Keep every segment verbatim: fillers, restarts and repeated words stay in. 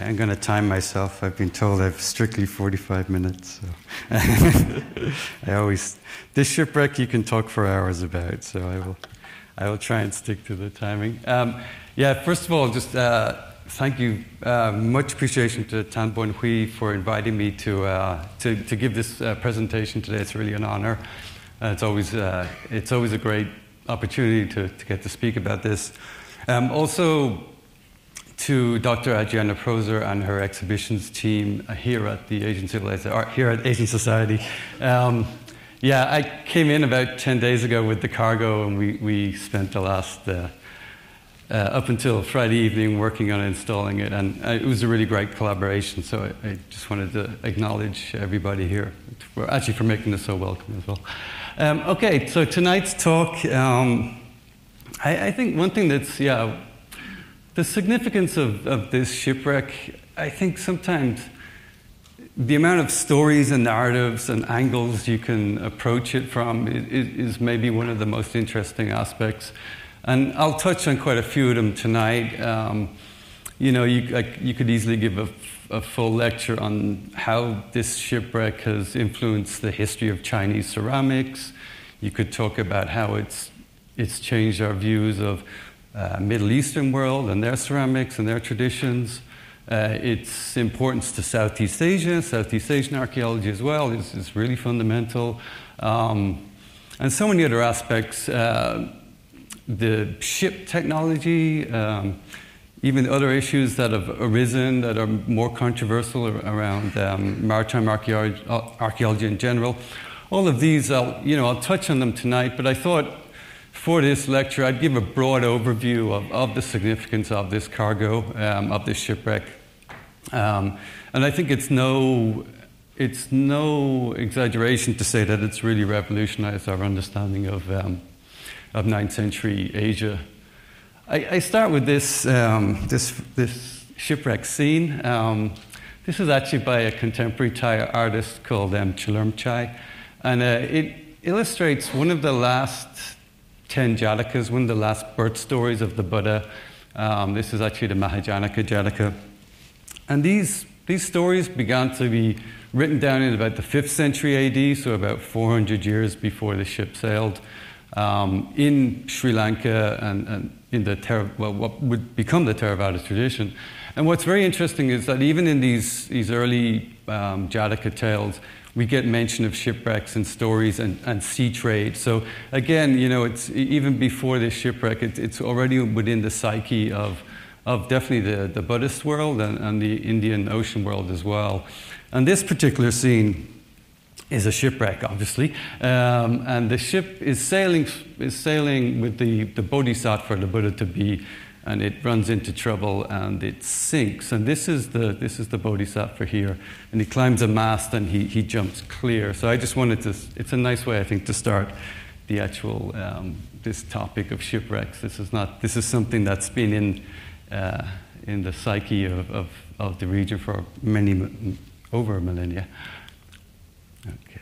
I'm going to time myself. I've been told I've strictly forty-five minutes. So. I always, this shipwreck you can talk for hours about, so I will, I will try and stick to the timing. Um, yeah, first of all, just uh, thank you. Uh, much appreciation to Tan Boon Hui for inviting me to, uh, to, to give this uh, presentation today. It's really an honor. Uh, it's, always, uh, it's always a great opportunity to, to get to speak about this. Um, also, to Doctor Adriana Proser and her exhibitions team here at the Asian Civilization, or here at Asian Society. Um, yeah, I came in about ten days ago with the cargo, and we, we spent the last, uh, uh, up until Friday evening, working on installing it, and uh, it was a really great collaboration, so I, I just wanted to acknowledge everybody here, for, actually for making this so welcome as well. Um, okay, so tonight's talk, um, I, I think one thing that's, yeah, the significance of, of this shipwreck, I think sometimes the amount of stories and narratives and angles you can approach it from is maybe one of the most interesting aspects. And I'll touch on quite a few of them tonight. Um, you know, you, like, you could easily give a, a full lecture on how this shipwreck has influenced the history of Chinese ceramics. You could talk about how it's, it's changed our views of Uh, Middle Eastern world and their ceramics and their traditions. Uh, its importance to Southeast Asia, Southeast Asian archaeology as well is, is really fundamental. Um, and so many other aspects. Uh, the ship technology, um, even other issues that have arisen that are more controversial around um, maritime archaeology in general. All of these, I'll, you know, I'll touch on them tonight, but I thought for this lecture, I'd give a broad overview of, of the significance of this cargo, um, of this shipwreck. Um, and I think it's no, it's no exaggeration to say that it's really revolutionized our understanding of, um, of ninth century Asia. I, I start with this, um, this, this shipwreck scene. Um, this is actually by a contemporary Thai artist called um, Chilurmchai. And uh, it illustrates one of the last ten Jatakas, one of the last birth stories of the Buddha. Um, this is actually the Mahajanaka Jataka. And these, these stories began to be written down in about the fifth century A D, so about four hundred years before the ship sailed, um, in Sri Lanka and, and in the Thera, well, what would become the Theravada tradition. And what's very interesting is that even in these, these early um, Jataka tales, we get mention of shipwrecks and stories and, and sea trade. So again, you know, it's even before this shipwreck, it, it's already within the psyche of, of definitely the, the Buddhist world and, and the Indian Ocean world as well. And this particular scene is a shipwreck, obviously. Um, and the ship is sailing, is sailing with the, the Bodhisattva, the Buddha to be, and it runs into trouble and it sinks. And this is the, this is the Bodhisattva here. And he climbs a mast and he, he jumps clear. So I just wanted to, it's a nice way, I think, to start the actual, um, this topic of shipwrecks. This is not, this is something that's been in, uh, in the psyche of, of, of the region for many, over a millennia. Okay.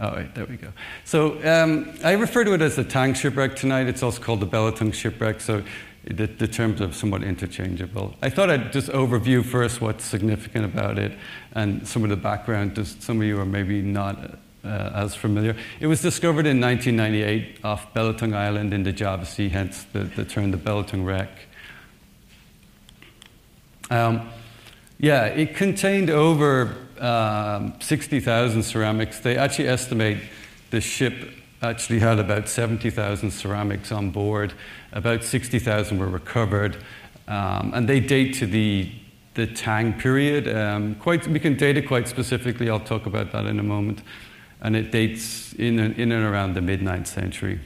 All right, there we go. So um, I refer to it as the Tang shipwreck tonight. It's also called the Belitung shipwreck. So The, the terms are somewhat interchangeable. I thought I'd just overview first what's significant about it and some of the background, just some of you are maybe not uh, as familiar. It was discovered in nineteen ninety-eight off Belitung Island in the Java Sea, hence the, the term the Belitung wreck. Um, yeah, it contained over um, sixty thousand ceramics. They actually estimate the ship actually had about seventy thousand ceramics on board. About sixty thousand were recovered, um, and they date to the, the Tang period. Um, quite, we can date it quite specifically. I'll talk about that in a moment. And it dates in and, in and around the mid ninth century.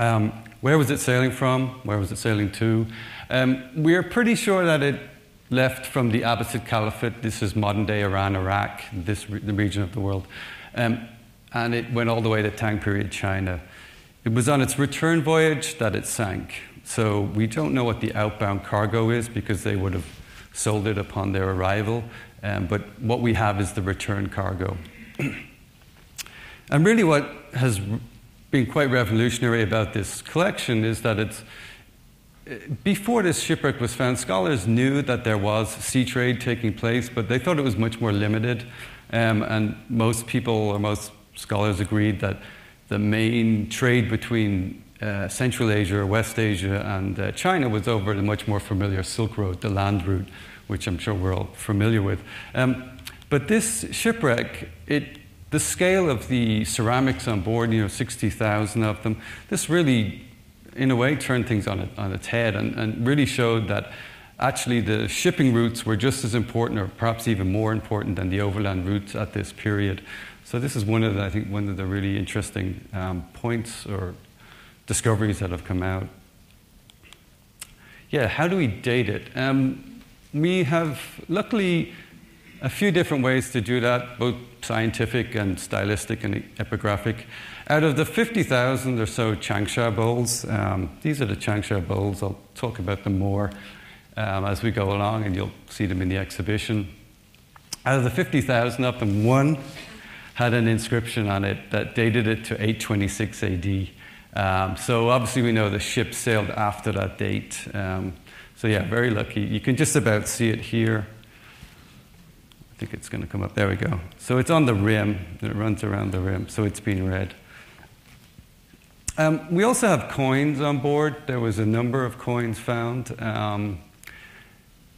Um, where was it sailing from? Where was it sailing to? Um, we're pretty sure that it left from the Abbasid Caliphate. This is modern-day Iran, Iraq, this re the region of the world. Um, and it went all the way to Tang period China. It was on its return voyage that it sank. So we don't know what the outbound cargo is because they would have sold it upon their arrival. Um, but what we have is the return cargo. And really what has been quite revolutionary about this collection is that it's, before this shipwreck was found, scholars knew that there was sea trade taking place, but they thought it was much more limited. Um, and most people, or most scholars, agreed that the main trade between uh, Central Asia, West Asia, and uh, China was over the much more familiar Silk Road, the land route, which I'm sure we're all familiar with. Um, but this shipwreck, it, the scale of the ceramics on board, you know, sixty thousand of them, this really, in a way, turned things on, it, on its head and, and really showed that actually the shipping routes were just as important, or perhaps even more important, than the overland routes at this period. So this is one of the, I think, one of the really interesting um, points or discoveries that have come out. Yeah, how do we date it? Um, we have, luckily, a few different ways to do that, both scientific and stylistic and epigraphic. Out of the fifty thousand or so Changsha bowls, um, these are the Changsha bowls. I'll talk about them more um, as we go along, and you'll see them in the exhibition. Out of the fifty thousand of them, one had an inscription on it that dated it to eight twenty-six A D. Um, so obviously we know the ship sailed after that date. Um, so yeah, very lucky. You can just about see it here. I think it's going to come up. There we go. So it's on the rim, and it runs around the rim, so it's been read. Um, we also have coins on board. There was a number of coins found. Um,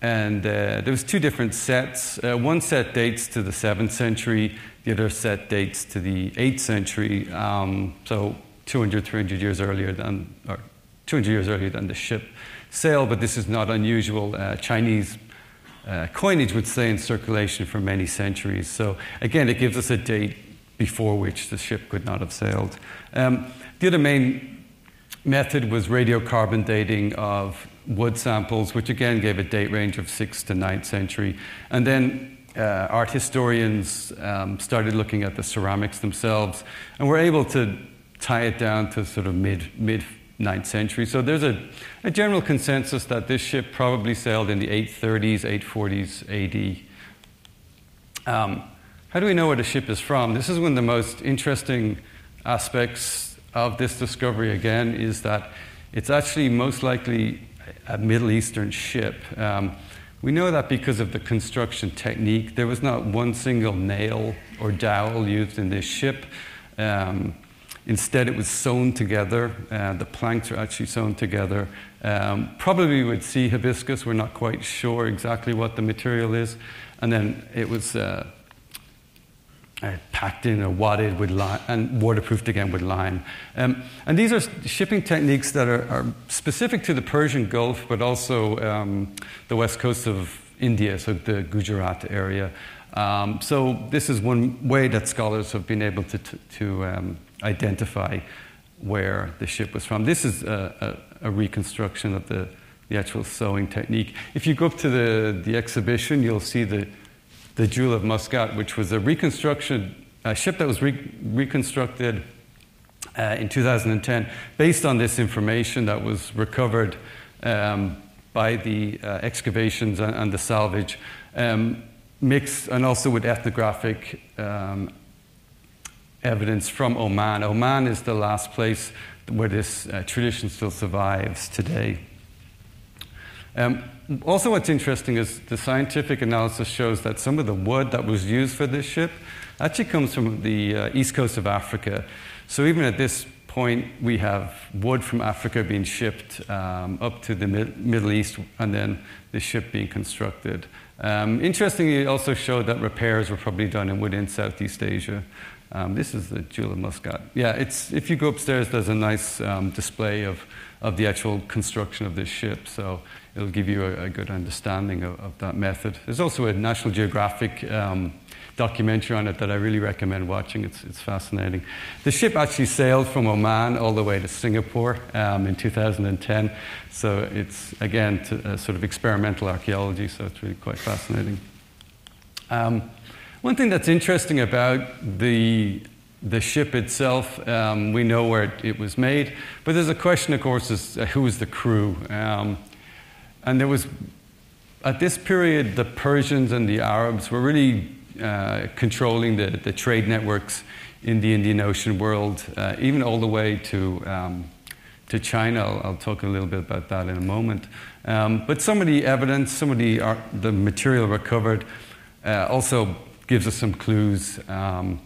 and uh, there was two different sets. Uh, one set dates to the seventh century. The other set dates to the eighth century, um, so two hundred, three hundred years earlier than, or two hundred years earlier than the ship sailed. But this is not unusual. Uh, Chinese Uh, coinage would stay in circulation for many centuries. So again, it gives us a date before which the ship could not have sailed. Um, the other main method was radiocarbon dating of wood samples, which again gave a date range of sixth to ninth century. And then uh, art historians um, started looking at the ceramics themselves and were able to tie it down to sort of mid, mid ninth century. So there's a, a general consensus that this ship probably sailed in the eight thirties, eight forties A D. Um, how do we know where the ship is from? This is one of the most interesting aspects of this discovery, again, is that it's actually most likely a Middle Eastern ship. Um, we know that because of the construction technique. There was not one single nail or dowel used in this ship. Um, Instead, it was sewn together. Uh, the planks are actually sewn together. Um, probably with sea hibiscus. We're not quite sure exactly what the material is. And then it was uh, uh, packed in or wadded with lime and waterproofed again with lime. Um, and these are shipping techniques that are, are specific to the Persian Gulf, but also um, the west coast of India, so the Gujarat area. Um, so this is one way that scholars have been able to, to, to um, identify where the ship was from. This is a, a, a reconstruction of the, the actual sewing technique. If you go up to the, the exhibition, you'll see the, the Jewel of Muscat, which was a reconstruction, a ship that was re reconstructed uh, in two thousand ten based on this information that was recovered um, by the uh, excavations and, and the salvage, um, mixed and also with ethnographic um, evidence from Oman. Oman is the last place where this uh, tradition still survives today. Um, also, what's interesting is the scientific analysis shows that some of the wood that was used for this ship actually comes from the uh, east coast of Africa. So even at this point, we have wood from Africa being shipped um, up to the mid Middle East, and then the ship being constructed. Um, interestingly, it also showed that repairs were probably done within Southeast Asia. Um, this is the Jewel of Muscat. Yeah, it's, if you go upstairs, there's a nice um, display of, of the actual construction of this ship, so it'll give you a, a good understanding of, of that method. There's also a National Geographic um, documentary on it that I really recommend watching. It's, it's fascinating. The ship actually sailed from Oman all the way to Singapore um, in two thousand ten, so it's, again, to, uh, sort of experimental archaeology, so it's really quite fascinating. Um, One thing that's interesting about the, the ship itself, um, we know where it, it was made, but there's a question, of course, is uh, who was the crew? Um, and there was, at this period, the Persians and the Arabs were really uh, controlling the, the trade networks in the Indian Ocean world, uh, even all the way to, um, to China. I'll, I'll talk a little bit about that in a moment. Um, but some of the evidence, some of the, art, the material recovered uh, also gives us some clues. Um,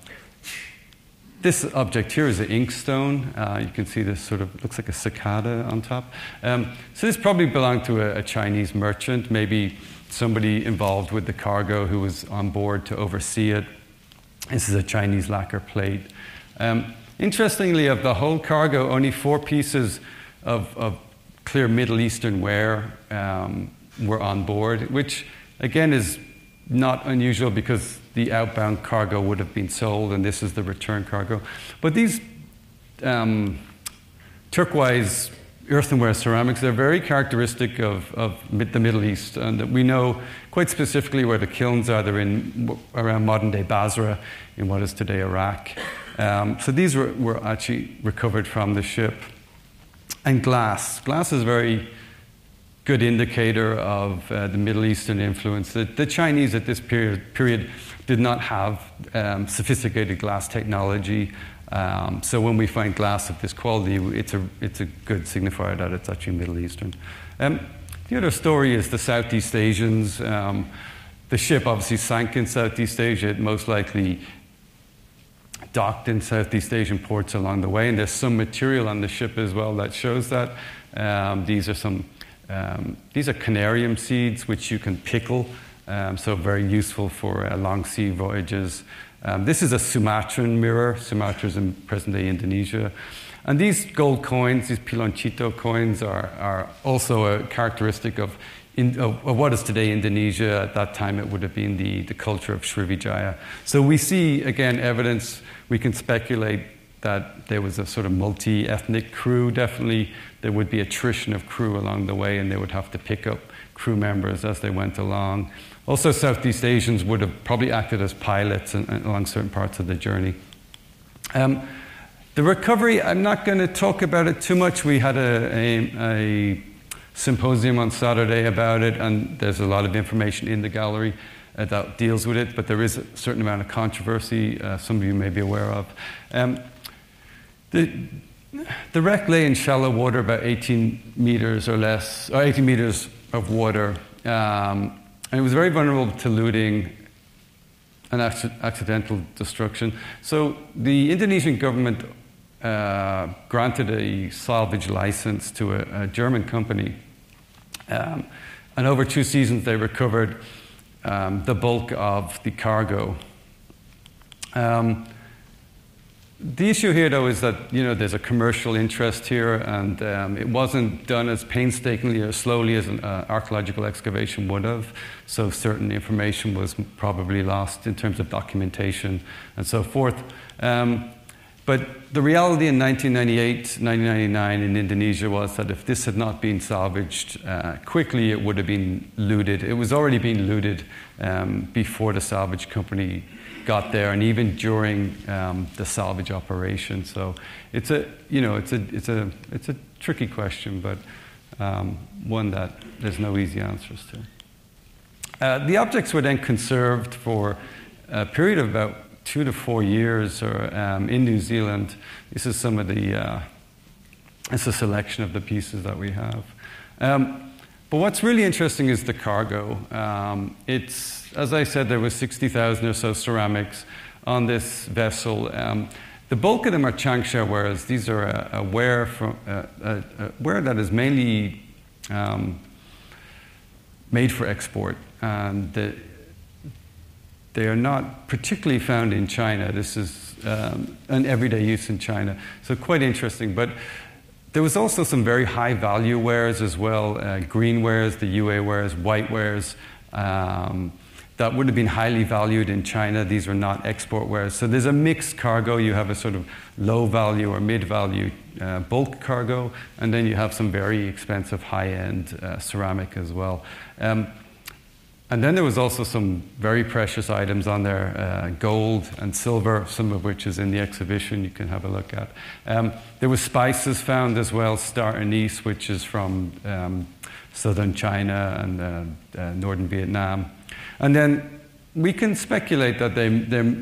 this object here is an ink stone. Uh, you can see this sort of looks like a cicada on top. Um, so this probably belonged to a, a Chinese merchant, maybe somebody involved with the cargo who was on board to oversee it. This is a Chinese lacquer plate. Um, Interestingly, of the whole cargo, only four pieces of, of clear Middle Eastern ware um, were on board, which, again, is not unusual because the outbound cargo would have been sold, and this is the return cargo. But these um, turquoise earthenware ceramics, they're very characteristic of, of the Middle East, and we know quite specifically where the kilns are. They're in around modern-day Basra, in what is today Iraq. Um, so these were, were actually recovered from the ship. And glass. Glass is a very good indicator of uh, the Middle Eastern influence. The, the Chinese at this period, period did not have um, sophisticated glass technology. Um, so when we find glass of this quality, it's a, it's a good signifier that it's actually Middle Eastern. Um, the other story is the Southeast Asians. Um, the ship obviously sank in Southeast Asia. It most likely docked in Southeast Asian ports along the way, and there's some material on the ship as well that shows that. Um, these are some, um, these are canarium seeds, which you can pickle, um, so very useful for uh, long sea voyages. Um, this is a Sumatran mirror. Sumatra is in present-day Indonesia. And these gold coins, these piloncito coins, are, are also a characteristic of, in, of, of what is today Indonesia. At that time, it would have been the, the culture of Srivijaya. So we see, again, evidence. We can speculate that there was a sort of multi-ethnic crew. Definitely, there would be attrition of crew along the way, and they would have to pick up crew members as they went along. Also, Southeast Asians would have probably acted as pilots and, and along certain parts of the journey. Um, the recovery, I'm not going to talk about it too much. We had a, a, a symposium on Saturday about it, and there's a lot of information in the gallery uh, that deals with it, but there is a certain amount of controversy uh, some of you may be aware of. Um, the, the wreck lay in shallow water, about eighteen meters or less, or eighteen meters of water. Um, And it was very vulnerable to looting and accidental destruction. So the Indonesian government uh, granted a salvage license to a, a German company. Um, and over two seasons, they recovered um, the bulk of the cargo. Um, The issue here, though, is that, you know, there's a commercial interest here, and um, it wasn't done as painstakingly or slowly as an uh, archaeological excavation would have. So certain information was probably lost in terms of documentation and so forth. Um, but the reality in nineteen ninety-eight, nineteen ninety-nine in Indonesia was that if this had not been salvaged uh, quickly, it would have been looted. It was already being looted um, before the salvage company got there, and even during um, the salvage operation. So it's a, you know, it's a, it's a, it's a tricky question, but um, one that there's no easy answers to. Uh, the objects were then conserved for a period of about two to four years, or um, in New Zealand. This is some of the, uh, it's a selection of the pieces that we have. Um, But what's really interesting is the cargo. Um, it's, as I said, there was sixty thousand or so ceramics on this vessel. Um, the bulk of them are Changsha wares. These are a, a ware from, uh, a, a ware that is mainly um, made for export, and the, they are not particularly found in China. This is um, an everyday use in China, so quite interesting. But there was also some very high-value wares as well, uh, green wares, the Yue wares, white wares, um, that would have been highly valued in China. These were not export wares. So there's a mixed cargo. You have a sort of low-value or mid-value uh, bulk cargo, and then you have some very expensive high-end uh, ceramic as well. Um, and then there was also some very precious items on there, uh, gold and silver, some of which is in the exhibition you can have a look at. Um, there were spices found as well, star anise, which is from um, southern China and uh, uh, northern Vietnam. And then we can speculate that they, they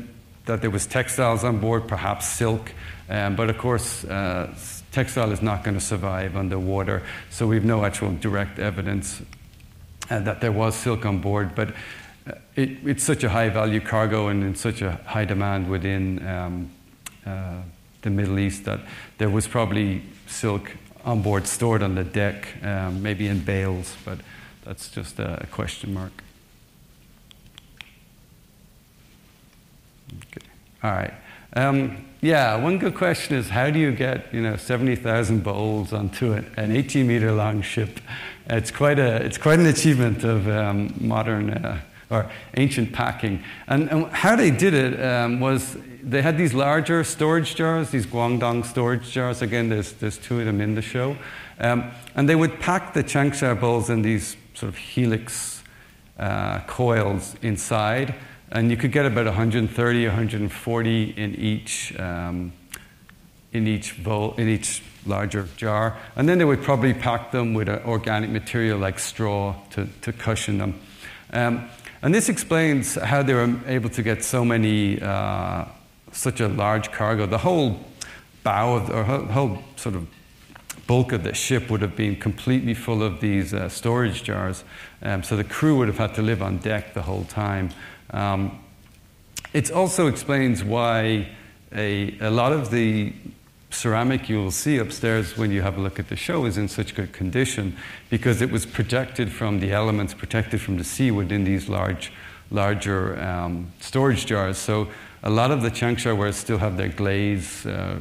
that there was textiles on board, perhaps silk, um, but of course uh, textile is not going to survive underwater, so we have no actual direct evidence uh, that there was silk on board, but it, it's such a high value cargo and in such a high demand within um, uh, the Middle East that there was probably silk on board stored on the deck, um, maybe in bales, but that's just a question mark. Okay. All right. Um, yeah, one good question is how do you get, you know, seventy thousand bowls onto an eighteen meter long ship? It's quite a, it's quite an achievement of um, modern uh, or ancient packing. And, and how they did it um, was they had these larger storage jars, these Guangdong storage jars. Again, there's there's two of them in the show, um, and they would pack the changsha bowls in these sort of helix uh, coils inside. And you could get about one hundred thirty, one hundred forty in each, um, in each bowl, in each larger jar. And then they would probably pack them with an organic material like straw to, to cushion them. Um, and this explains how they were able to get so many, uh, such a large cargo. The whole bow of, or whole sort of bulk of the ship would have been completely full of these uh, storage jars. Um, so the crew would have had to live on deck the whole time. Um, it also explains why a, a lot of the ceramic you will see upstairs when you have a look at the show is in such good condition, because it was protected from the elements, protected from the sea within these large, larger um, storage jars. So a lot of the changsha wares still have their glaze uh,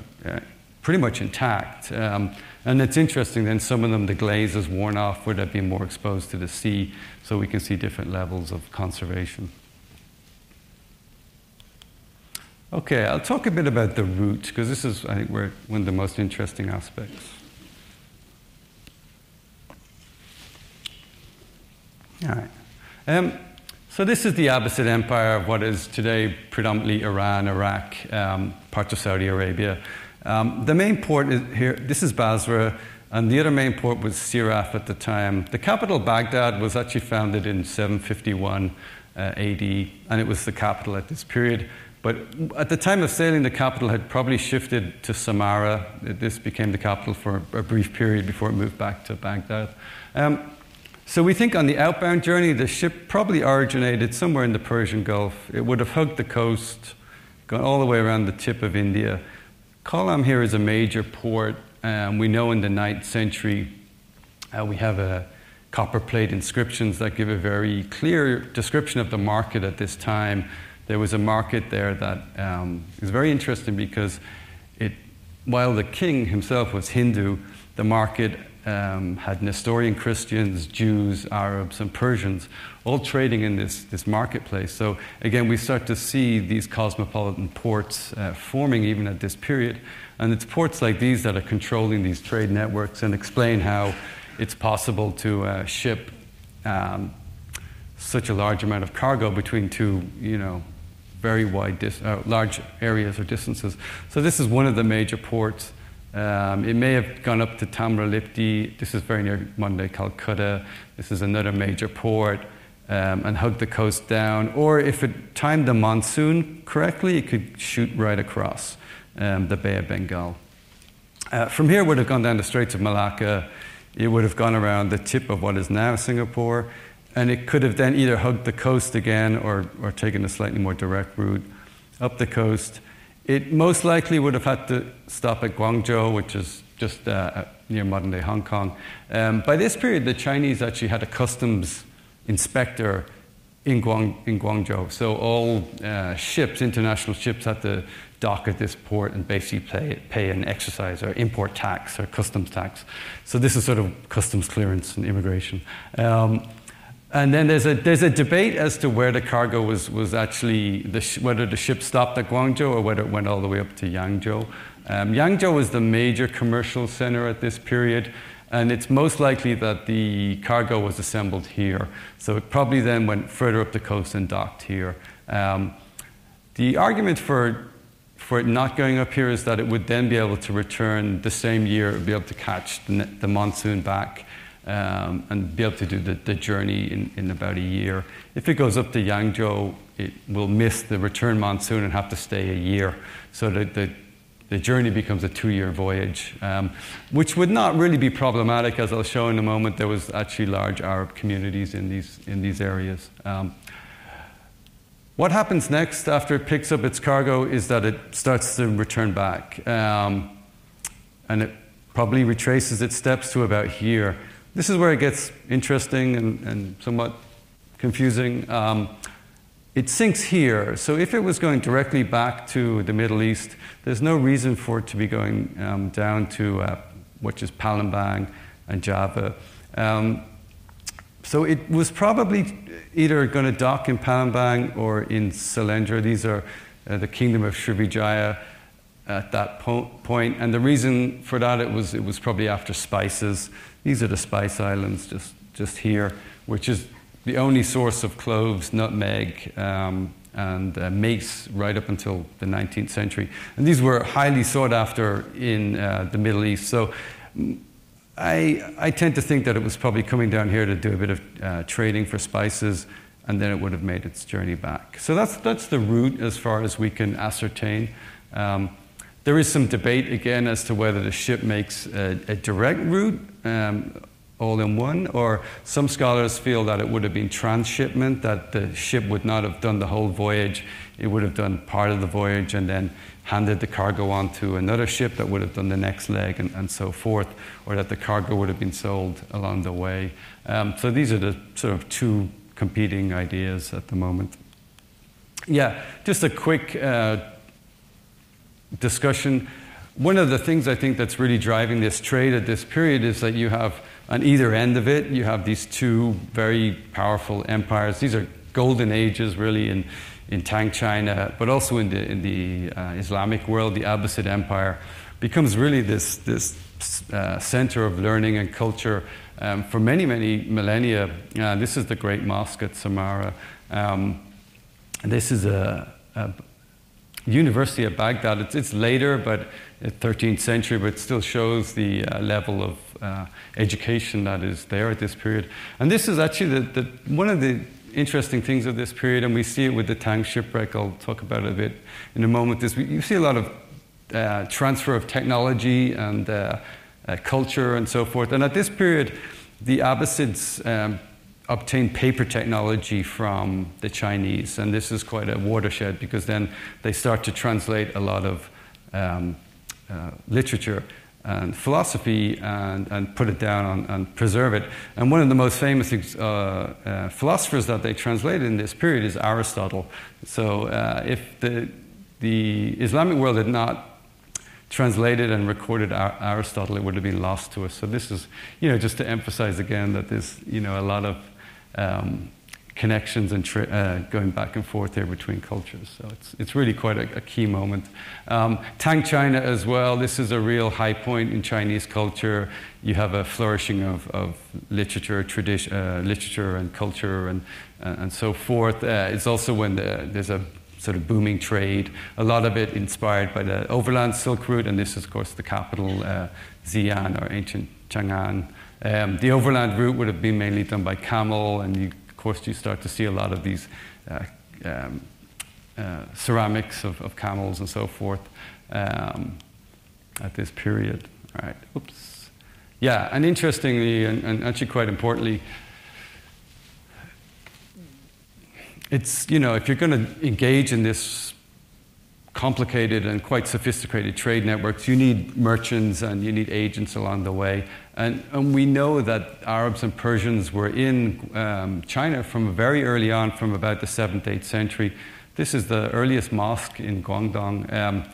pretty much intact. Um, and it's interesting then some of them the glaze is worn off where they'd be more exposed to the sea, so we can see different levels of conservation. Okay, I'll talk a bit about the route, because this is, I think, where one of the most interesting aspects. All right. Um, so this is the Abbasid Empire of what is today predominantly Iran, Iraq, um, parts of Saudi Arabia. Um, the main port is here, this is Basra, and the other main port was Siraf at the time. The capital, Baghdad, was actually founded in seven fifty-one uh, A D, and it was the capital at this period. But at the time of sailing, the capital had probably shifted to Samarra. This became the capital for a brief period before it moved back to Baghdad. Um, so we think on the outbound journey, the ship probably originated somewhere in the Persian Gulf. It would have hugged the coast, gone all the way around the tip of India. Kolam here is a major port. Um, we know in the ninth century, uh, we have a copper plate inscriptions that give a very clear description of the market at this time. There was a market there that um, is very interesting because it, while the king himself was Hindu, the market um, had Nestorian Christians, Jews, Arabs, and Persians all trading in this, this marketplace. So again, we start to see these cosmopolitan ports uh, forming even at this period. And it's ports like these that are controlling these trade networks and explain how it's possible to uh, ship um, such a large amount of cargo between two, you know, very wide, dis uh, large areas or distances. So this is one of the major ports. Um, it may have gone up to Tamralipti. This is very near modern-day Calcutta. This is another major port, um, and hugged the coast down. Or if it timed the monsoon correctly, it could shoot right across um, the Bay of Bengal. Uh, from here, it would have gone down the Straits of Malacca. It would have gone around the tip of what is now Singapore. And it could have then either hugged the coast again or, or taken a slightly more direct route up the coast. It most likely would have had to stop at Guangzhou, which is just uh, near modern-day Hong Kong. Um, by this period, the Chinese actually had a customs inspector in, Guang, in Guangzhou. So all uh, ships, international ships, had to dock at this port and basically pay, pay an excise or import tax or customs tax. So this is sort of customs clearance and immigration. Um, And then there's a, there's a debate as to where the cargo was, was actually, the sh whether the ship stopped at Guangzhou or whether it went all the way up to Yangzhou. Um, Yangzhou was the major commercial center at this period, and it's most likely that the cargo was assembled here. So it probably then went further up the coast and docked here. Um, the argument for, for it not going up here is that it would then be able to return the same year, it would be able to catch the, the monsoon back. um, and be able to do the, the journey in, in about a year. If it goes up to Yangzhou, it will miss the return monsoon and have to stay a year. So the, the, the journey becomes a two-year voyage, um, which would not really be problematic. As I'll show in a moment, there was actually large Arab communities in these, in these areas. Um, What happens next after it picks up its cargo is that it starts to return back. Um, and it probably retraces its steps to about here. This is where it gets interesting and, and somewhat confusing. Um, it sinks here. So if it was going directly back to the Middle East, there's no reason for it to be going um, down to uh, which is Palembang and Java. Um, So it was probably either going to dock in Palembang or in Selendra. These are uh, the kingdom of Srivijaya at that po point. And the reason for that, it was, it was probably after spices. These are the Spice Islands just, just here, which is the only source of cloves, nutmeg, um, and uh, mace right up until the nineteenth century. And these were highly sought after in uh, the Middle East. So I, I tend to think that it was probably coming down here to do a bit of uh, trading for spices, and then it would have made its journey back. So that's, that's the route as far as we can ascertain. Um, there is some debate, again, as to whether the ship makes a, a direct route, um, all in one, or some scholars feel that it would have been transshipment, that the ship would not have done the whole voyage. It would have done part of the voyage and then handed the cargo on to another ship that would have done the next leg, and, and so forth, or that the cargo would have been sold along the way. Um, so these are the sort of two competing ideas at the moment. Yeah, just a quick uh, discussion. One of the things I think that's really driving this trade at this period is that you have, on either end of it, you have these two very powerful empires. These are golden ages, really, in, in Tang China, but also in the, in the uh, Islamic world. The Abbasid Empire becomes really this, this uh, center of learning and culture um, for many, many millennia. Uh, this is the great mosque at Samarra. Um, this is a, a university at Baghdad. It's, it's later, but thirteenth century, but it still shows the uh, level of Uh, education that is there at this period. And this is actually the, the, one of the interesting things of this period, and we see it with the Tang shipwreck. I'll talk about it a bit in a moment. Is we, you see a lot of uh, transfer of technology and uh, uh, culture and so forth. And at this period, the Abbasids um, obtained paper technology from the Chinese. And this is quite a watershed, because then they start to translate a lot of um, uh, literature and philosophy, and, and put it down on, and preserve it. And one of the most famous uh, uh, philosophers that they translated in this period is Aristotle. So uh, if the, the Islamic world had not translated and recorded Ar Aristotle, it would have been lost to us. So this is, you know, just to emphasize again that there's, you know, a lot of um, connections and tri uh, going back and forth here between cultures. So it's, it's really quite a, a key moment. Um, Tang China as well, this is a real high point in Chinese culture. You have a flourishing of, of literature, tradition, uh, literature and culture and, uh, and so forth. Uh, it's also when the, there's a sort of booming trade, a lot of it inspired by the overland Silk Route, and this is, of course, the capital, uh, Xi'an, or ancient Chang'an. Um, the overland route would have been mainly done by camel, and you Of course, you start to see a lot of these uh, um, uh, ceramics of, of camels and so forth um, at this period. All right. Oops. Yeah, and interestingly, and, and actually quite importantly, it's, you know, if you're going to engage in this complicated and quite sophisticated trade networks, you need merchants and you need agents along the way. And, and we know that Arabs and Persians were in um, China from very early on, from about the seventh, eighth century. This is the earliest mosque in Guangdong. Um,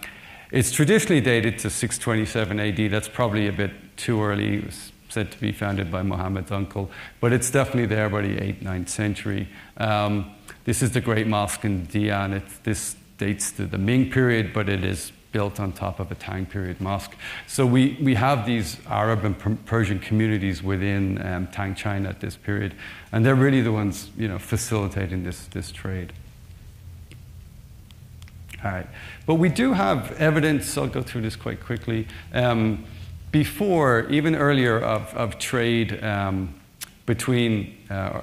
it's traditionally dated to six twenty-seven A D. That's probably a bit too early. It was said to be founded by Muhammad's uncle. But it's definitely there by the eighth, ninth century. Um, this is the great mosque in Dian. It's, this dates to the Ming period, but it is built on top of a Tang period mosque. So we, we have these Arab and per Persian communities within um, Tang China at this period, and they're really the ones, you know, facilitating this, this trade. All right. But we do have evidence, I'll go through this quite quickly, um, before, even earlier, of, of trade um, between uh, uh,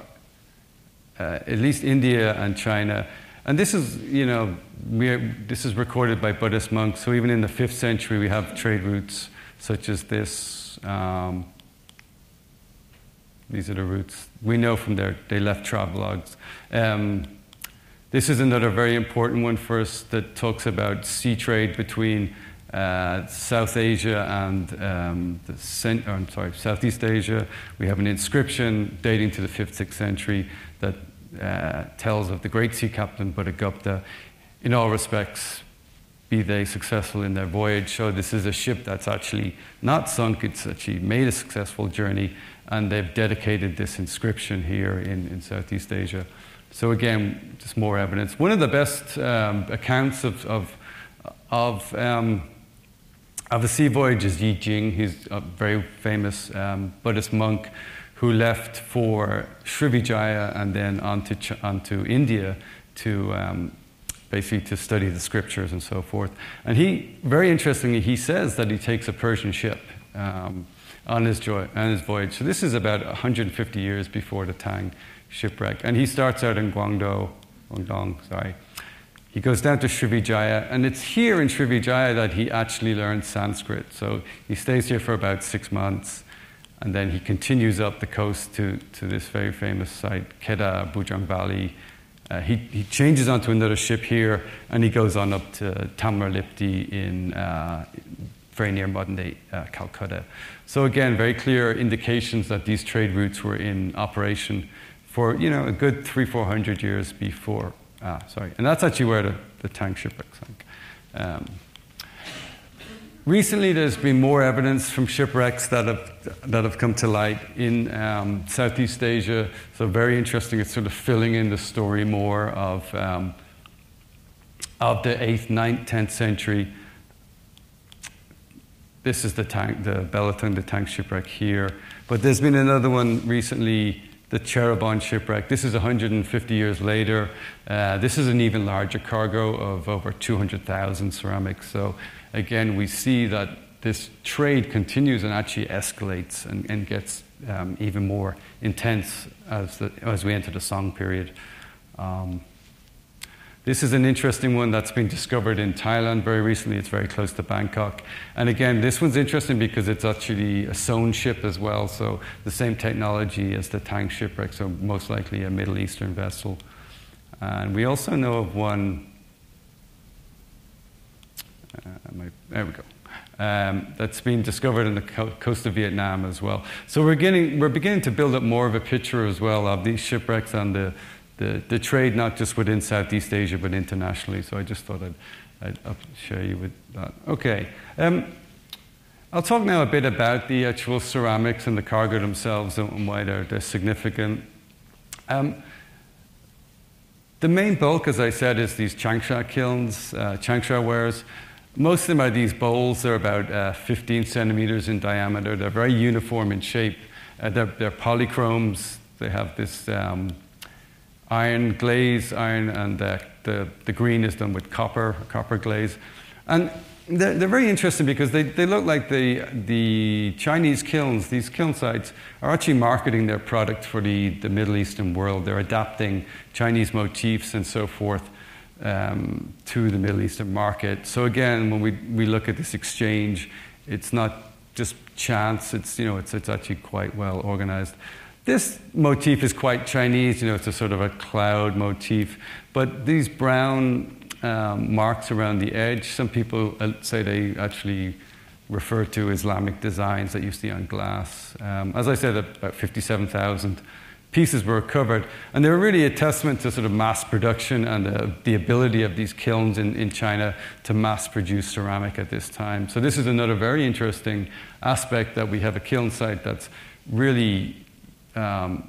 at least India and China. And this is, you know, we're, this is recorded by Buddhist monks. So even in the fifth century, we have trade routes such as this. Um, these are the routes we know from their they left travelogues. Um, This is another very important one for us that talks about sea trade between uh, South Asia and um, the cent- or, I'm sorry, Southeast Asia. We have an inscription dating to the fifth, sixth century that uh, tells of the great sea captain Buddhagupta, in all respects, be they successful in their voyage. So this is a ship that's actually not sunk, it's actually made a successful journey, and they've dedicated this inscription here in, in Southeast Asia. So again, just more evidence. One of the best um, accounts of of of, um, of a sea voyage is Yi Jing. He's a very famous um, Buddhist monk who left for Srivijaya and then on to Ch onto India to um, basically to study the scriptures and so forth. And he, very interestingly, he says that he takes a Persian ship um, on his joy on his voyage. So this is about one hundred fifty years before the Tang shipwreck. And he starts out in Guangzhou, Guangdong, sorry. He goes down to Srivijaya, and it's here in Srivijaya that he actually learns Sanskrit. So he stays here for about six months, and then he continues up the coast to, to this very famous site, Kedah, Bujang Valley. Uh, he, he changes onto another ship here, and he goes on up to Tamralipti in uh, very near modern-day uh, Calcutta. So again, very clear indications that these trade routes were in operation for, you know, a good three, four hundred years before, ah, sorry. And that's actually where the, the Tang shipwreck sank. Um, recently, there's been more evidence from shipwrecks that have, that have come to light in um, Southeast Asia. So very interesting. It's sort of filling in the story more of, um, of the eighth, ninth, tenth century. This is the Tang, the Belitung, the Tang shipwreck here. But there's been another one recently, the Cheribon shipwreck. This is one hundred fifty years later. Uh, this is an even larger cargo of over two hundred thousand ceramics. So again, we see that this trade continues and actually escalates and, and gets um, even more intense as, the, as we enter the Song period. Um, this is an interesting one that's been discovered in Thailand very recently. It's very close to Bangkok. And again, this one's interesting because it's actually a sewn ship as well, so the same technology as the Tang shipwreck, so most likely a Middle Eastern vessel. And we also know of one, uh, my, there we go, um, that's been discovered on the co coast of Vietnam as well. So we're, getting, we're beginning to build up more of a picture as well of these shipwrecks and the The, the trade, not just within Southeast Asia, but internationally. So I just thought I'd, I'd, I'd share you with that. Okay. Um, I'll talk now a bit about the actual ceramics and the cargo themselves and why they're, they're significant. Um, the main bulk, as I said, is these Changsha kilns, uh, Changsha wares. Most of them are these bowls. They're about uh, fifteen centimeters in diameter. They're very uniform in shape. Uh, they're, they're polychromes. They have this Um, iron glaze, iron, and uh, the, the green is done with copper, copper glaze. And they're, they're very interesting because they, they look like the, the Chinese kilns, these kiln sites, are actually marketing their product for the, the Middle Eastern world. They're adapting Chinese motifs and so forth um, to the Middle Eastern market. So again, when we, we look at this exchange, it's not just chance, it's, you know, it's, it's actually quite well organized. This motif is quite Chinese, you know, it's a sort of a cloud motif. But these brown um, marks around the edge, some people say they actually refer to Islamic designs that you see on glass. Um, as I said, about fifty-seven thousand pieces were recovered. And they were really a testament to sort of mass production and the, the ability of these kilns in, in China to mass produce ceramic at this time. So this is another very interesting aspect that we have a kiln site that's really Um,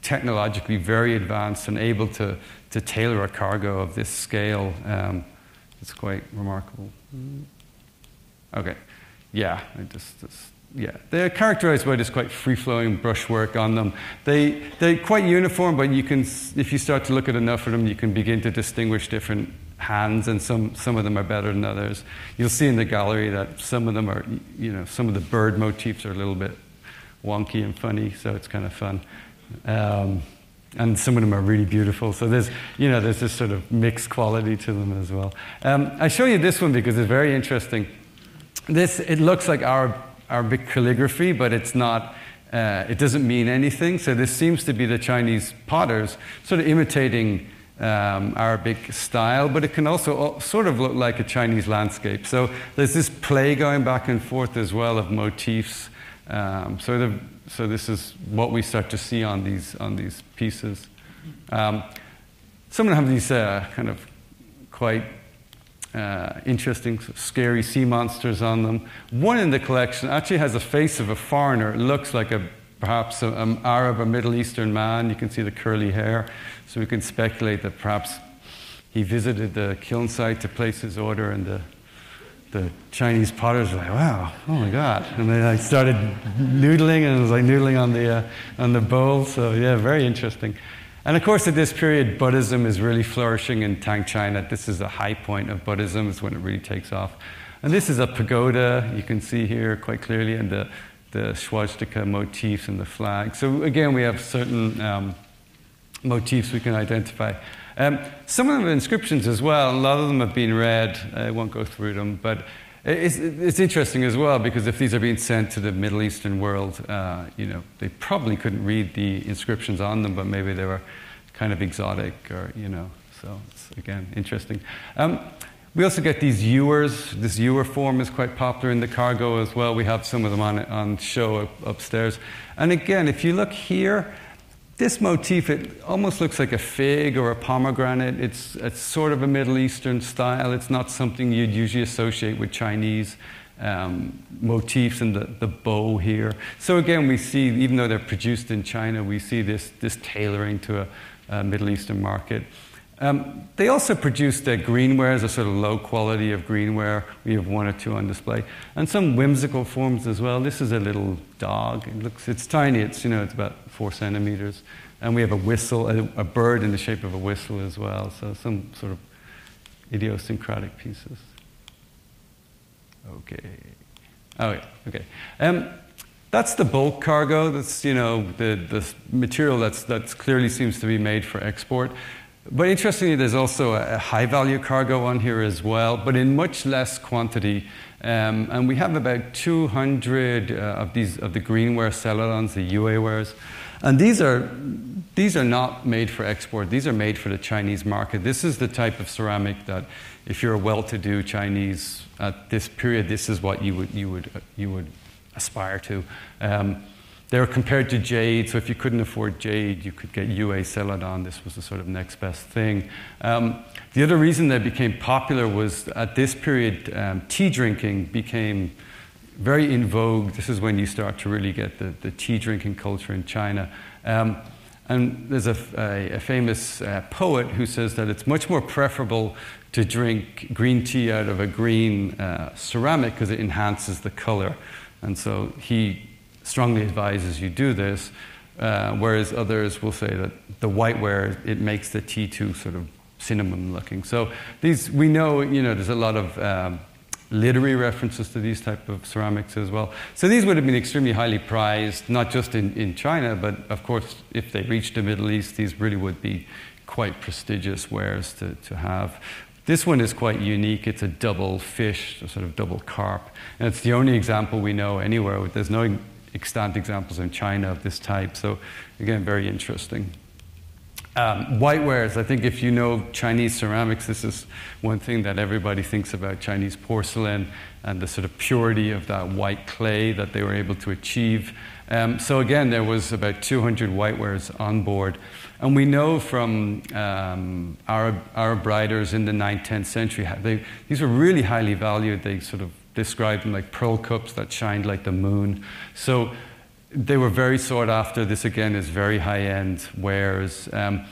technologically very advanced and able to, to tailor a cargo of this scale. Um, it's quite remarkable. Okay, yeah, I just, just, yeah. They're characterized by this quite free-flowing brushwork on them. They, they're quite uniform, but you can, if you start to look at enough of them, you can begin to distinguish different hands, and some, some of them are better than others. You'll see in the gallery that some of them are, you know, some of the bird motifs are a little bit wonky and funny, so it's kind of fun. Um, and some of them are really beautiful. So there's, you know, there's this sort of mixed quality to them as well. Um, I show you this one because it's very interesting. This, it looks like our Arabic calligraphy, but it's not, uh, it doesn't mean anything. So this seems to be the Chinese potters sort of imitating Um, Arabic style, but it can also sort of look like a Chinese landscape. So there's this play going back and forth as well of motifs. Um, so, the, so this is what we start to see on these on these pieces. Um, some of them have these uh, kind of quite uh, interesting, scary sea monsters on them. One in the collection actually has a face of a foreigner. It looks like a perhaps an Arab or Middle Eastern man. You can see the curly hair. So we can speculate that perhaps he visited the kiln site to place his order, and the, the Chinese potters were like, wow, oh my God. And they like, started noodling, and it was like noodling on the, uh, on the bowl. So yeah, very interesting. And of course, at this period, Buddhism is really flourishing in Tang China. This is a high point of Buddhism. It's when it really takes off. And this is a pagoda. You can see here quite clearly, and the the swastika motifs and the flag. So again, we have certain um, motifs we can identify. Um, some of the inscriptions as well, a lot of them have been read. I won't go through them, but it's, it's interesting as well, because if these are being sent to the Middle Eastern world, uh, you know, they probably couldn't read the inscriptions on them, but maybe they were kind of exotic, or, you know, so it's, again, interesting. Um, We also get these ewers. This ewer form is quite popular in the cargo as well. We have some of them on, on show up, upstairs. And again, if you look here, this motif, it almost looks like a fig or a pomegranate. It's, it's sort of a Middle Eastern style. It's not something you'd usually associate with Chinese um, motifs, and the, the bow here. So again, we see, even though they're produced in China, we see this, this tailoring to a, a Middle Eastern market. Um, they also produced their greenwares, a sort of low quality of greenware. We have one or two on display, and some whimsical forms as well. This is a little dog. It looks, it's tiny. It's, you know, it's about four centimeters, and we have a whistle, a, a bird in the shape of a whistle as well. So some sort of idiosyncratic pieces. Okay. Oh yeah. Okay. Um, That's the bulk cargo. That's, you know, the the material that's that's clearly seems to be made for export. But interestingly, there's also a high-value cargo on here as well, but in much less quantity. Um, and we have about two hundred uh, of these of the greenware celadons, the yue wares, and these are these are not made for export. These are made for the Chinese market. This is the type of ceramic that, if you're a well-to-do Chinese at this period, this is what you would you would you would aspire to. Um, They were compared to jade, so if you couldn't afford jade, you could get Yue Celadon. This was the sort of next best thing. Um, the other reason they became popular was at this period, um, tea drinking became very in vogue. This is when you start to really get the, the tea drinking culture in China. Um, and there's a, a, a famous uh, poet who says that it's much more preferable to drink green tea out of a green uh, ceramic because it enhances the color. And so he strongly advises you do this, uh, whereas others will say that the whiteware, it makes the tea too sort of cinnamon looking. So these, we know, you know, there's a lot of um, literary references to these type of ceramics as well. So these would have been extremely highly prized, not just in, in China, but of course, if they reached the Middle East, these really would be quite prestigious wares to, to have. This one is quite unique. It's a double fish, a sort of double carp. And it's the only example we know anywhere. There's no extant examples in China of this type. So again, very interesting. Um, whitewares, I think if you know Chinese ceramics, this is one thing that everybody thinks about Chinese porcelain and the sort of purity of that white clay that they were able to achieve. Um, so again, there was about two hundred whitewares on board. And we know from um, Arab, Arab writers in the ninth, tenth century, they, these were really highly valued. They sort of described them like pearl cups that shined like the moon. So they were very sought after. This, again, is very high-end wares. Um,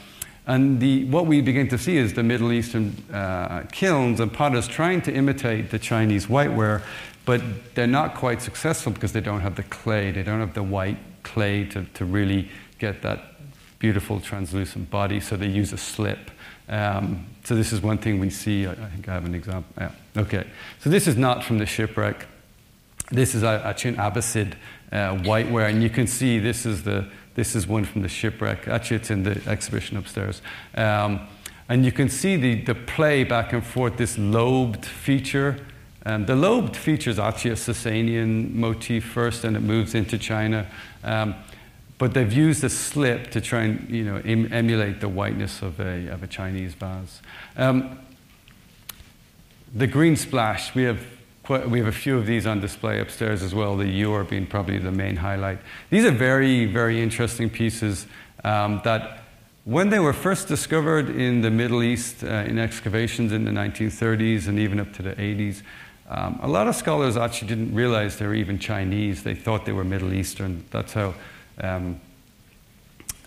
and the, what we begin to see is the Middle Eastern uh, kilns and potters trying to imitate the Chinese whiteware, but they're not quite successful because they don't have the clay. They don't have the white clay to, to really get that beautiful translucent body, so they use a slip. Um, so this is one thing we see. I, I think I have an example. Yeah. Okay, so this is not from the shipwreck. This is actually an Abbasid uh, whiteware, and you can see this is the this is one from the shipwreck. Actually, it's in the exhibition upstairs. Um, and you can see the, the play back and forth, this lobed feature. Um, the lobed feature is actually a Sasanian motif first, and it moves into China. Um, but they've used a slip to try and you know, em emulate the whiteness of a, of a Chinese vase. Um, the green splash, we have We have a few of these on display upstairs as well, the Yue being probably the main highlight. These are very, very interesting pieces um, that when they were first discovered in the Middle East uh, in excavations in the nineteen thirties and even up to the eighties, um, a lot of scholars actually didn't realize they were even Chinese. They thought they were Middle Eastern. That's how um,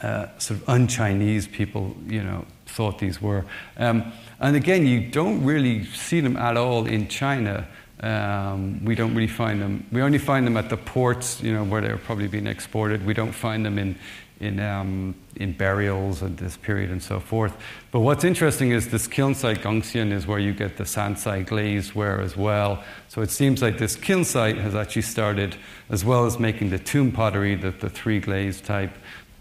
uh, sort of un-Chinese people, you know, thought these were. Um, and again, you don't really see them at all in China. Um, we don't really find them. We only find them at the ports, you know, where they're probably being exported. We don't find them in in um, in burials at this period and so forth. But what's interesting is this kiln site Gongxian is where you get the sansai glazed ware as well. So it seems like this kiln site has actually started, as well as making the tomb pottery, that the three glazed type.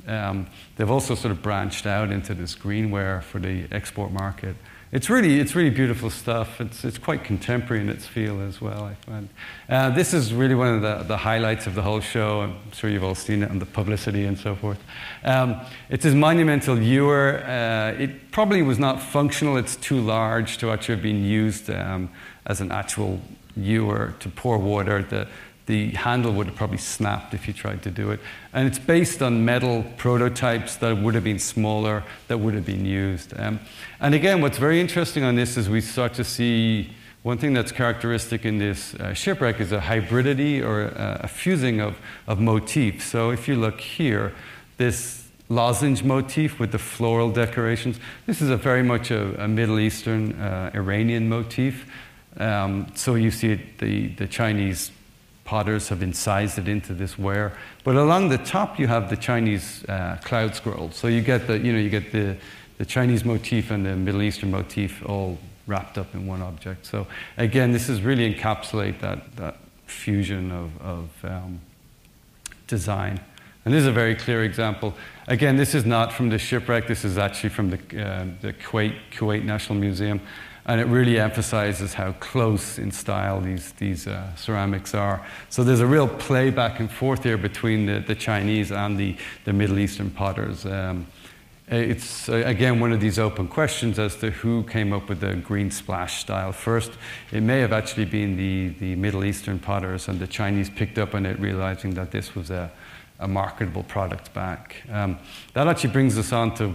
Um, they've also sort of branched out into this greenware for the export market. It's really, it's really beautiful stuff. It's, it's quite contemporary in its feel as well, I find. Uh, this is really one of the, the highlights of the whole show. I'm sure you've all seen it on the publicity and so forth. Um, it's this monumental ewer. Uh, it probably was not functional. It's too large to actually have been used um, as an actual ewer to pour water. The, the handle would have probably snapped if you tried to do it. And it's based on metal prototypes that would have been smaller, that would have been used. Um, and again, what's very interesting on this is we start to see one thing that's characteristic in this uh, shipwreck is a hybridity or a, a fusing of, of motifs. So if you look here, this lozenge motif with the floral decorations, this is a very much a, a Middle Eastern uh, Iranian motif. Um, so you see it, the, the Chinese potters have incised it into this ware, but along the top you have the Chinese uh, cloud scroll. So you get the, you know, you get the, the Chinese motif and the Middle Eastern motif all wrapped up in one object. So again, this is really encapsulate that that fusion of, of um, design. And this is a very clear example. Again, this is not from the shipwreck. This is actually from the uh, the Kuwait Kuwait National Museum. And it really emphasizes how close in style these, these uh, ceramics are. So there's a real play back and forth here between the, the Chinese and the, the Middle Eastern potters. Um, it's, again, one of these open questions as to who came up with the green splash style first. It may have actually been the, the Middle Eastern potters, and the Chinese picked up on it, realizing that this was a, a marketable product back. Um, that actually brings us on to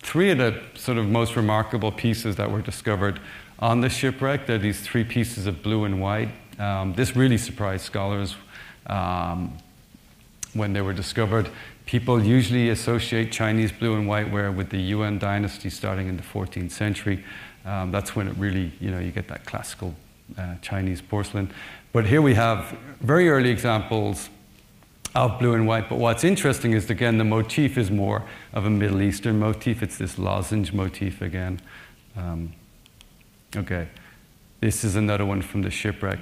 three of the sort of most remarkable pieces that were discovered on the shipwreck. They're these three pieces of blue and white. Um, this really surprised scholars um, when they were discovered. People usually associate Chinese blue and white ware with the Yuan dynasty starting in the fourteenth century. Um, that's when it really, you know, you get that classical uh, Chinese porcelain. But here we have very early examples of blue and white, but what's interesting is, again, the motif is more of a Middle Eastern motif. It's this lozenge motif again. Um, okay, this is another one from the shipwreck.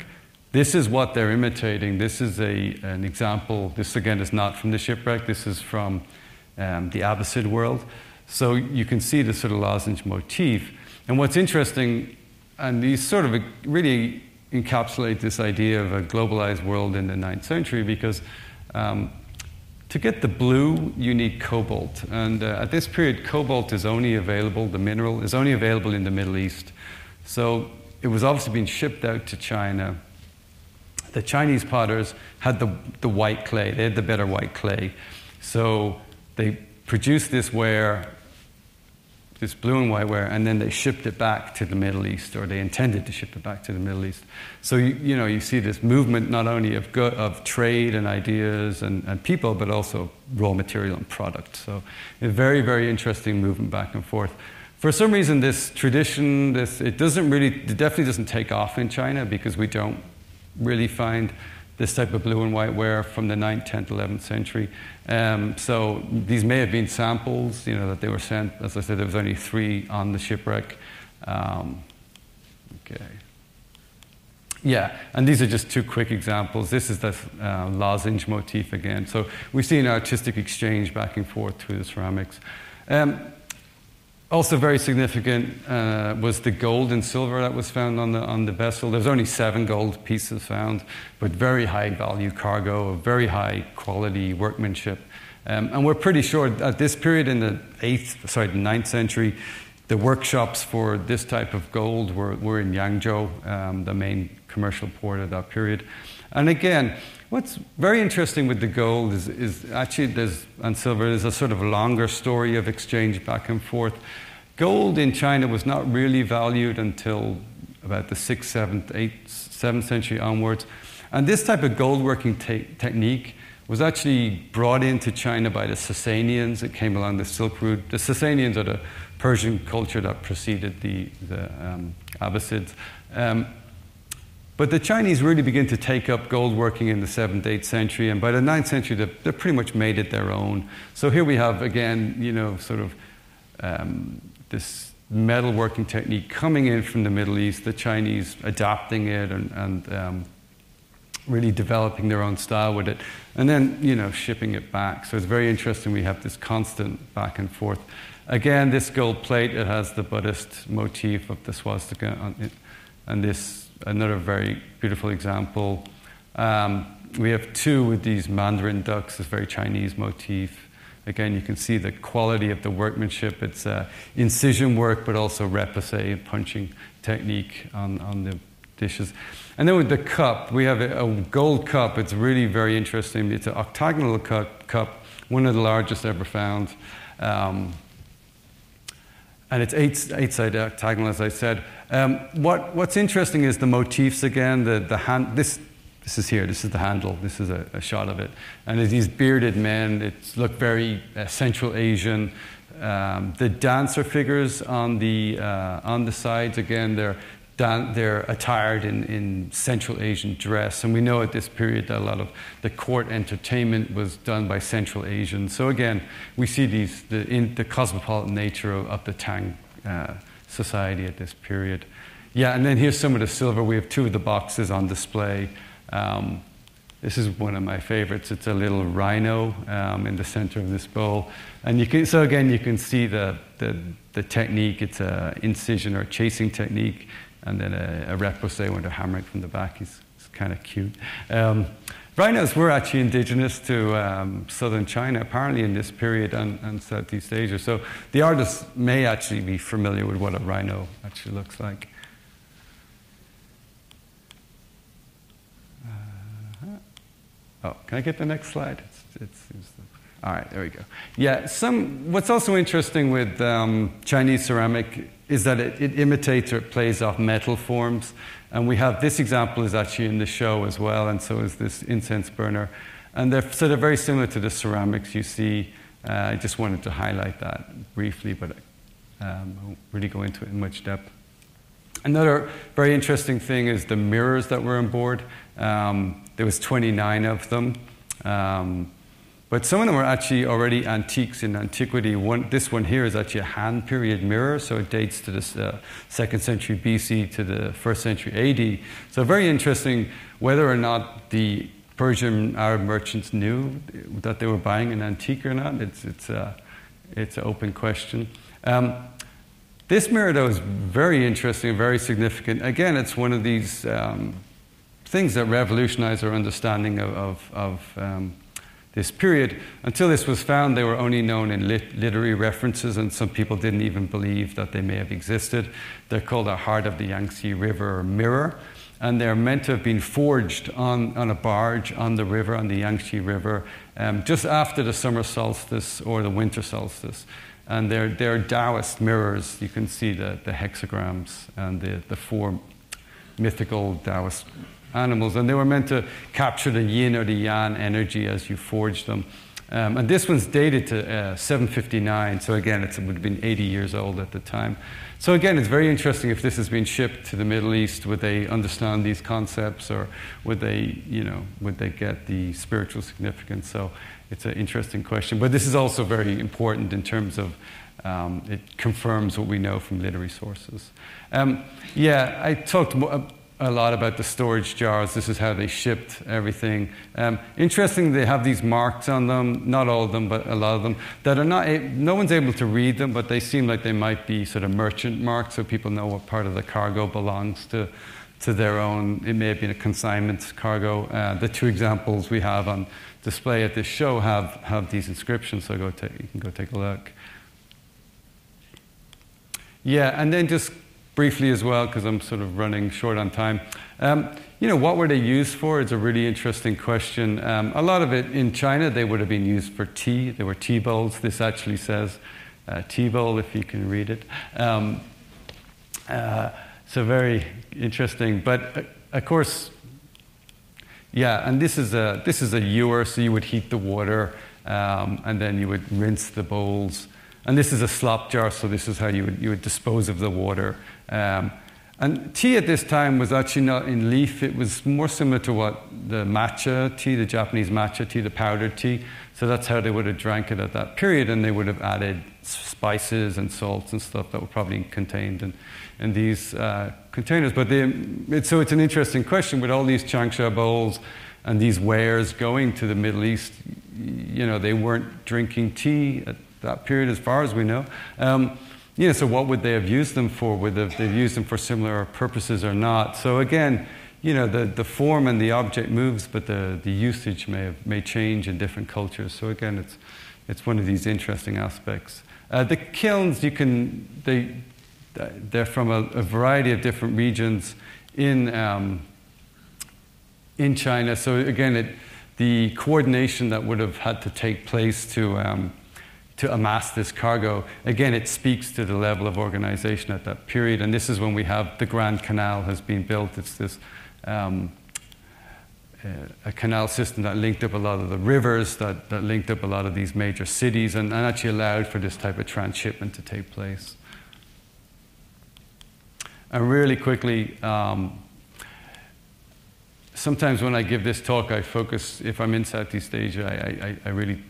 This is what they're imitating. This is a, an example. This, again, is not from the shipwreck. This is from um, the Abbasid world. So you can see the sort of lozenge motif. And what's interesting, and these sort of really encapsulate this idea of a globalized world in the ninth century, because Um, to get the blue, you need cobalt. And uh, at this period, cobalt is only available, the mineral, is only available in the Middle East. So it was obviously being shipped out to China. The Chinese potters had the, the white clay. They had the better white clay. So they produced this ware, this blue and white ware, and then they shipped it back to the Middle East, or they intended to ship it back to the Middle East. So you, you know, you see this movement not only of, go of trade and ideas and, and people, but also raw material and product. So a very, very interesting movement back and forth. For some reason, this tradition, this, it doesn't really, it definitely doesn't take off in China, because we don't really find this type of blue and white ware from the ninth, tenth, eleventh century. Um, so these may have been samples, you know, that they were sent. As I said, there was only three on the shipwreck. Um, okay. Yeah, and these are just two quick examples. This is the uh, lozenge motif again. So we see an artistic exchange back and forth through the ceramics. Um, Also very significant uh, was the gold and silver that was found on the, on the vessel. There's only seven gold pieces found, but very high value cargo, very high quality workmanship. Um, and we're pretty sure at this period in the eighth, sorry, the ninth century, the workshops for this type of gold were, were in Yangzhou, um, the main commercial port at that period. And again, what's very interesting with the gold is, is actually there's, and silver, there's a sort of longer story of exchange back and forth. Gold in China was not really valued until about the sixth, seventh, eighth, seventh century onwards. And this type of gold working te technique was actually brought into China by the Sasanians. It came along the Silk Route. The Sasanians are the Persian culture that preceded the, the um, Abbasids. Um, But the Chinese really begin to take up gold working in the seventh, eighth century, and by the ninth century, they've, they've pretty much made it their own. So here we have, again, you know, sort of um, this metal working technique coming in from the Middle East, the Chinese adapting it and, and um, really developing their own style with it, and then, you know, shipping it back. So it's very interesting we have this constant back and forth. Again, this gold plate, it has the Buddhist motif of the swastika on it, and this another very beautiful example. Um, we have two with these mandarin ducks, this very Chinese motif. Again, you can see the quality of the workmanship. It's uh, incision work, but also repoussé and punching technique on, on the dishes. And then with the cup, we have a, a gold cup. It's really very interesting. It's an octagonal cup, cup one of the largest ever found. Um, And it's eight, eight-sided octagonal, as I said. Um, what, what's interesting is the motifs again. The, the hand, this, this is here. This is the handle. This is a, a shot of it. And it's these bearded men. It look very uh, Central Asian. Um, the dancer figures on the uh, on the sides again. They're dan they're attired in, in Central Asian dress. And we know at this period that a lot of the court entertainment was done by Central Asians. So again, we see these the, in the cosmopolitan nature of, of the Tang uh, society at this period. Yeah, and then here's some of the silver. We have two of the boxes on display. Um, this is one of my favorites. It's a little rhino um, in the center of this bowl. And you can, so again, you can see the, the, the technique. It's an incision or chasing technique. And then a, a repoussé when they're hammering from the back is kind of cute. Um, rhinos were actually indigenous to um, southern China, apparently in this period, and, and Southeast Asia. So the artists may actually be familiar with what a rhino actually looks like. Uh-huh. Oh, can I get the next slide? It's, it's, it's the All right, there we go. Yeah, some, what's also interesting with um, Chinese ceramic is that it, it imitates or it plays off metal forms. And we have this example is actually in the show as well, and so is this incense burner. And they're, so they're very similar to the ceramics you see. Uh, I just wanted to highlight that briefly, but um, I won't really go into it in much depth. Another very interesting thing is the mirrors that were on board. Um, there was twenty-nine of them. Um, But some of them are actually already antiques in antiquity. One, this one here is actually a hand period mirror, so it dates to the uh, second century B C to the first century A D. So very interesting whether or not the Persian Arab merchants knew that they were buying an antique or not. It's, it's, uh, it's an open question. Um, this mirror, though, is very interesting, very significant. Again, it's one of these um, things that revolutionized our understanding of... of, of um, this period. Until this was found, they were only known in lit literary references, and some people didn't even believe that they may have existed. They're called a heart of the Yangtze River or mirror, and they're meant to have been forged on, on a barge on the river, on the Yangtze River, um, just after the summer solstice or the winter solstice. And they're, they're Taoist mirrors. You can see the, the hexagrams and the, the four mythical Taoist animals, and they were meant to capture the yin or the yang energy as you forge them. Um, and this one's dated to uh, seven fifty-nine, so again, it would have been eighty years old at the time. So again, it's very interesting if this has been shipped to the Middle East, would they understand these concepts, or would they, you know, would they get the spiritual significance? So it's an interesting question. But this is also very important in terms of um, it confirms what we know from literary sources. Um, yeah, I talked more, a lot about the storage jars. This is how they shipped everything. Um, interesting, they have these marks on them, not all of them, but a lot of them, that are not, no one's able to read them, but they seem like they might be sort of merchant marks, so people know what part of the cargo belongs to, to their own. It may have been a consignment cargo. Uh, the two examples we have on display at this show have, have these inscriptions, so go take, you can go take a look. Yeah, and then just briefly as well, because I'm sort of running short on time. Um, you know, what were they used for? It's a really interesting question. Um, a lot of it in China, they would have been used for tea. They were tea bowls. This actually says uh, tea bowl, if you can read it. Um, uh, so very interesting. But uh, of course, yeah, and this is, a, this is a ewer, so you would heat the water, um, and then you would rinse the bowls. And this is a slop jar, so this is how you would, you would dispose of the water. Um, and tea at this time was actually not in leaf. It was more similar to what the matcha tea, the Japanese matcha tea, the powdered tea. So that's how they would have drank it at that period, and they would have added spices and salts and stuff that were probably contained in, in these uh, containers. But they, it, so it's an interesting question. With all these changsha bowls and these wares going to the Middle East, you know, they weren't drinking tea at that period, as far as we know. Um, you know, so what would they have used them for? Would they have used them for similar purposes or not? So again, you know, the, the form and the object moves, but the, the usage may have, may change in different cultures. So again, it's it's one of these interesting aspects. Uh, the kilns, you can they they're from a, a variety of different regions in um, in China. So again, it the coordination that would have had to take place to um, to amass this cargo. Again, it speaks to the level of organization at that period, and this is when we have the Grand Canal has been built. It's this um, uh, a canal system that linked up a lot of the rivers, that, that linked up a lot of these major cities, and, and actually allowed for this type of transshipment to take place. And really quickly, um, sometimes when I give this talk, I focus, if I'm in Southeast Asia, I, I, I really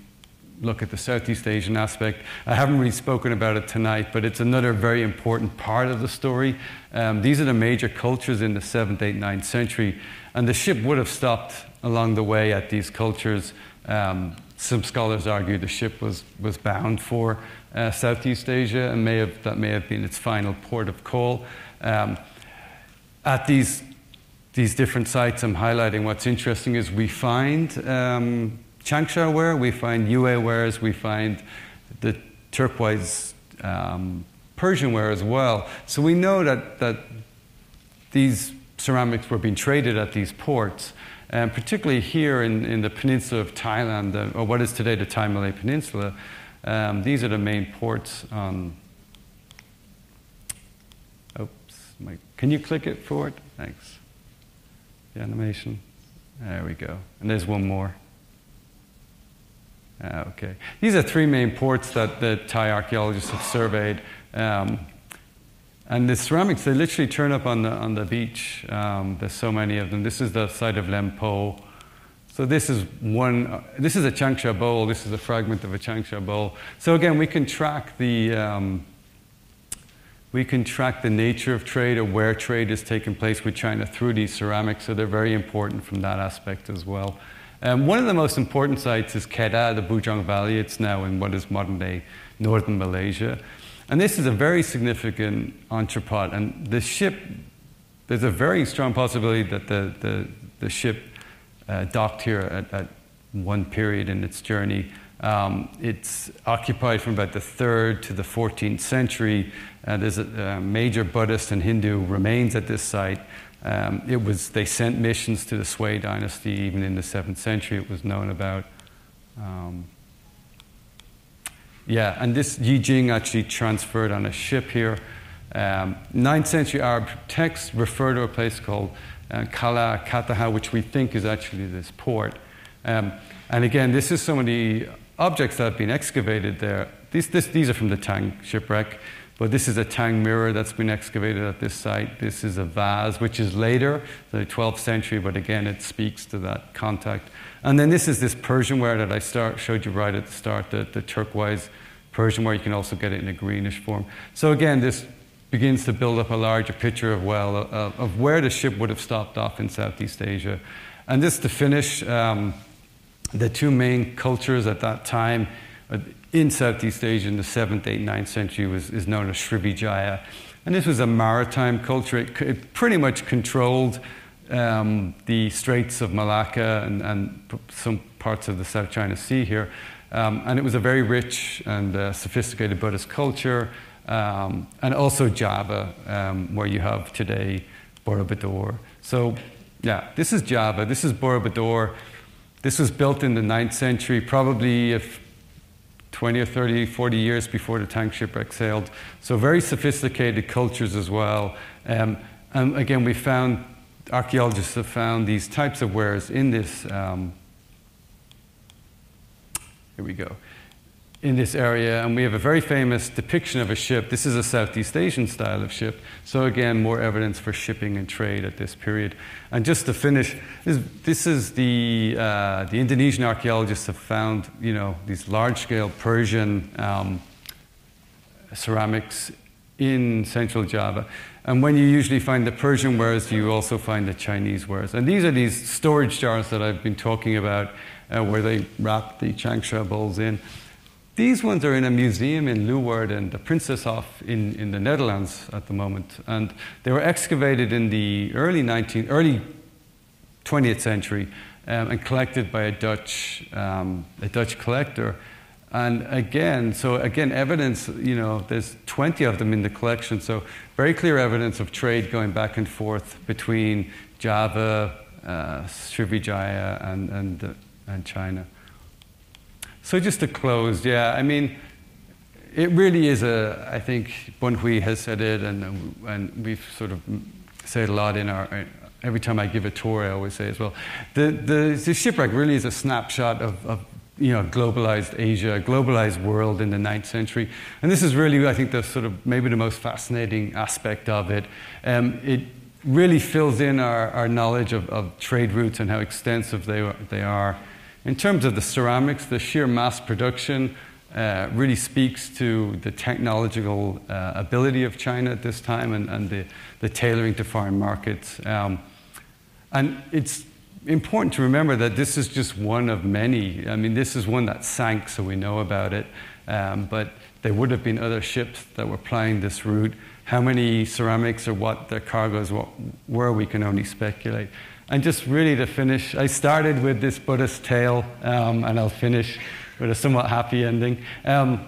look at the Southeast Asian aspect. I haven't really spoken about it tonight, but it's another very important part of the story. Um, these are the major cultures in the seventh, eighth, ninth century, and the ship would have stopped along the way at these cultures. Um, some scholars argue the ship was, was bound for uh, Southeast Asia, and may have, that may have been its final port of call. Um, at these, these different sites I'm highlighting, what's interesting is we find um, Changsha ware, we find Yue wares, we find the turquoise um, Persian ware as well. So we know that, that these ceramics were being traded at these ports, and particularly here in, in the peninsula of Thailand, the, or what is today the Thai Malay Peninsula. Um, these are the main ports on... Oops, my, can you click it forward? Thanks. The animation. There we go. And there's one more. Uh, okay. These are three main ports that the Thai archaeologists have surveyed. Um, and the ceramics, they literally turn up on the, on the beach. Um, there's so many of them. This is the site of Lempo. So this is one, uh, this is a changsha bowl. This is a fragment of a changsha bowl. So again, we can track the, um, we can track the nature of trade or where trade is taking place with China through these ceramics. So they're very important from that aspect as well. Um, one of the most important sites is Kedah, the Bujang Valley. It's now in what is modern-day northern Malaysia. And this is a very significant entrepot. And the ship, there's a very strong possibility that the, the, the ship uh, docked here at, at one period in its journey. Um, it's occupied from about the third to the fourteenth century. Uh, there's a, a major Buddhist and Hindu remains at this site. Um, it was, they sent missions to the Sui dynasty, even in the seventh century it was known about. Um, yeah, and this Yijing actually transferred on a ship here. Um, ninth century Arab texts refer to a place called uh, Kala Kataha, which we think is actually this port. Um, and again, this is some of the objects that have been excavated there. These, this, these are from the Tang shipwreck, but this is a Tang mirror that's been excavated at this site. This is a vase, which is later, the twelfth century, but again, it speaks to that contact. And then this is this Persianware that I start, showed you right at the start, the, the turquoise Persianware. You can also get it in a greenish form. So again, this begins to build up a larger picture of, well, of, of where the ship would have stopped off in Southeast Asia. And this to finish, um, the two main cultures at that time in Southeast Asia in the seventh, eighth, ninth century was, is known as Srivijaya. And this was a maritime culture. It, it pretty much controlled um, the Straits of Malacca and, and some parts of the South China Sea here. Um, and it was a very rich and uh, sophisticated Buddhist culture. Um, and also Java, um, where you have today Borobudur. So, yeah, this is Java. This is Borobudur. This was built in the ninth century, probably if twenty or thirty, forty years before the Tang shipwreck sailed. So very sophisticated cultures as well. Um, and again, we found, archaeologists have found these types of wares in this, um, here we go. in this area, and we have a very famous depiction of a ship. This is a Southeast Asian style of ship. So again, more evidence for shipping and trade at this period. And just to finish, this, this is the, uh, the Indonesian archaeologists have found, you know, these large-scale Persian um, ceramics in central Java. And when you usually find the Persian wares, you also find the Chinese wares. And these are these storage jars that I've been talking about, uh, where they wrap the changsha bowls in. These ones are in a museum in Leeuwarden and the Prinseshof in, in the Netherlands at the moment. And they were excavated in the early, nineteenth, early twentieth century um, and collected by a Dutch, um, a Dutch collector. And again, so again, evidence, you know, there's twenty of them in the collection. So very clear evidence of trade going back and forth between Java, uh, Srivijaya, and, and, uh, and China. So just to close, yeah, I mean, it really is a, I think Boon Hui has said it, and, and we've sort of said a lot in our, every time I give a tour, I always say as well, the, the, the shipwreck really is a snapshot of, of, you know, globalized Asia, globalized world in the ninth century. And this is really, I think, the sort of, maybe the most fascinating aspect of it. Um, it really fills in our, our knowledge of, of trade routes and how extensive they are. They are. In terms of the ceramics, the sheer mass production uh, really speaks to the technological uh, ability of China at this time and, and the, the tailoring to foreign markets. Um, and it's important to remember that this is just one of many. I mean, this is one that sank, so we know about it. Um, but there would have been other ships that were plying this route. How many ceramics or what their cargoes were, we can only speculate. And just really to finish, I started with this Buddhist tale, um, and I'll finish with a somewhat happy ending. Um,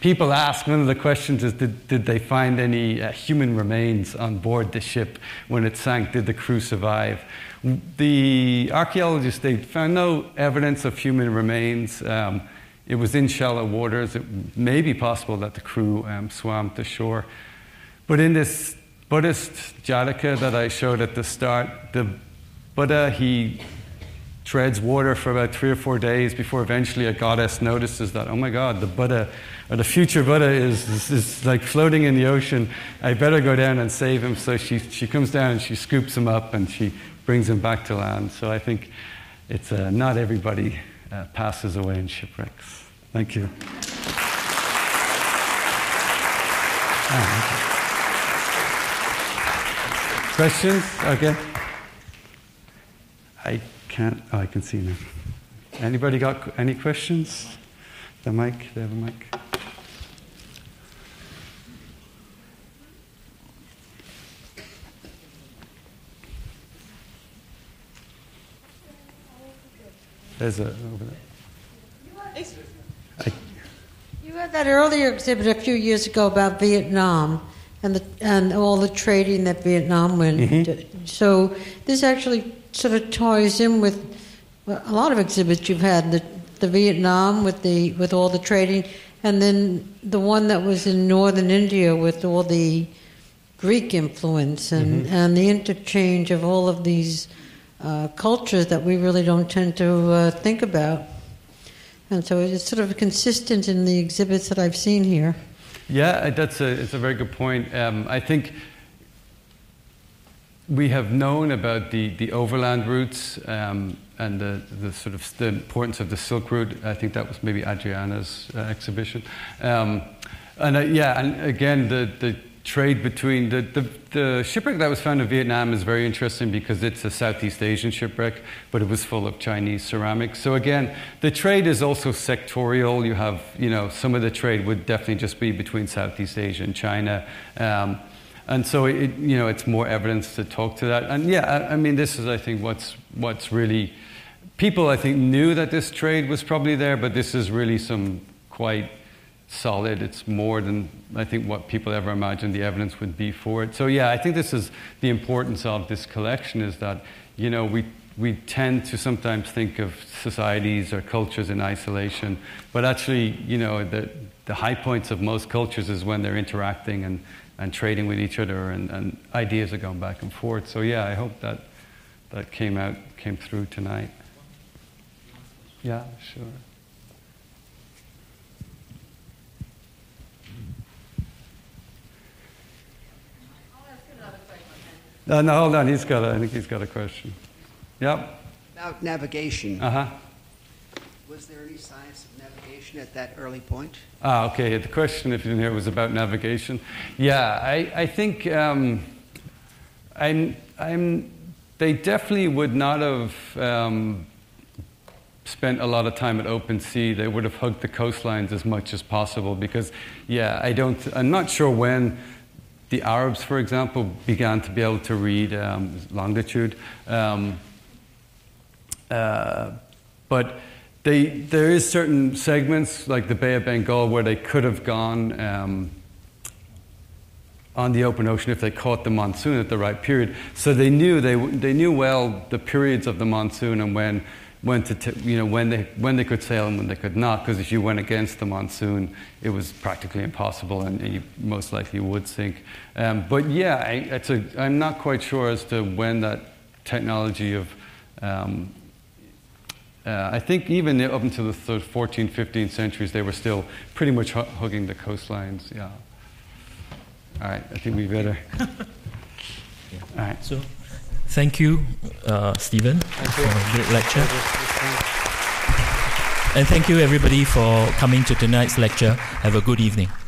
people ask, one of the questions is, did, did they find any uh, human remains on board the ship when it sank? Did the crew survive? The archaeologists, they found no evidence of human remains. Um, it was in shallow waters. It may be possible that the crew um, swam to shore. But in this Buddhist Jataka that I showed at the start, the Buddha, he treads water for about three or four days before eventually a goddess notices that, oh my God, the Buddha, or the future Buddha is, is, is like floating in the ocean. I better go down and save him. So she, she comes down and she scoops him up and she brings him back to land. So I think it's uh, not everybody uh, passes away in shipwrecks. Thank you. Oh, thank you. Questions? Okay. I can't, oh, I can see now. Anybody got any questions? The mic, they have a mic. There's a, over there. I, you had that earlier exhibit a few years ago about Vietnam. And, the, and all the trading that Vietnam went. Mm-hmm. So this actually sort of ties in with a lot of exhibits you've had, the, the Vietnam with, the, with all the trading, and then the one that was in northern India with all the Greek influence and, mm-hmm. and the interchange of all of these uh, cultures that we really don't tend to uh, think about. And so it's sort of consistent in the exhibits that I've seen here. Yeah, that's a, it's a very good point. Um, I think we have known about the, the overland routes um, and the, the sort of the importance of the Silk Route. I think that was maybe Adriana's uh, exhibition. Um, and uh, yeah, and again, the, the trade between the, the, the shipwreck that was found in Vietnam is very interesting because it's a Southeast Asian shipwreck, but it was full of Chinese ceramics. So again, the trade is also sectorial. You have, you know, some of the trade would definitely just be between Southeast Asia and China. Um, And so, it, you know, it's more evidence to talk to that. And yeah, I, I mean, this is, I think, what's what's really... People, I think, knew that this trade was probably there, but this is really some quite solid... It's more than, I think, what people ever imagined the evidence would be for it. So yeah, I think this is the importance of this collection, is that, you know, we, we tend to sometimes think of societies or cultures in isolation, but actually, you know, the, the high points of most cultures is when they're interacting and... and trading with each other, and, and ideas are going back and forth. So yeah, I hope that that came out, came through tonight. Yeah, sure. I'll ask another question. No, no, hold on. He's got. A, I think he's got a question. Yep. About navigation. Uh huh. Was there any science of navigation at that early point? Ah, okay. The question, if you didn't hear, was about navigation. Yeah, I, I think um, I'm, I'm, they definitely would not have um, spent a lot of time at open sea. They would have hugged the coastlines as much as possible because, yeah, I don't, I'm not sure when the Arabs, for example, began to be able to read um, longitude. Um, uh, but... They, there is certain segments, like the Bay of Bengal, where they could have gone um, on the open ocean if they caught the monsoon at the right period. So they knew they they knew well the periods of the monsoon and when when to t you know when they when they could sail and when they could not. Because if you went against the monsoon, it was practically impossible, and you most likely would sink. Um, but yeah, I, it's a, I'm not quite sure as to when that technology of um, Uh, I think even up until the fourteenth, fifteenth centuries, they were still pretty much hugging the coastlines. Yeah. All right. I think we better. Yeah. All right. So, thank you, uh, Stephen, thank for you. a great lecture. And thank you, everybody, for coming to tonight's lecture. Have a good evening.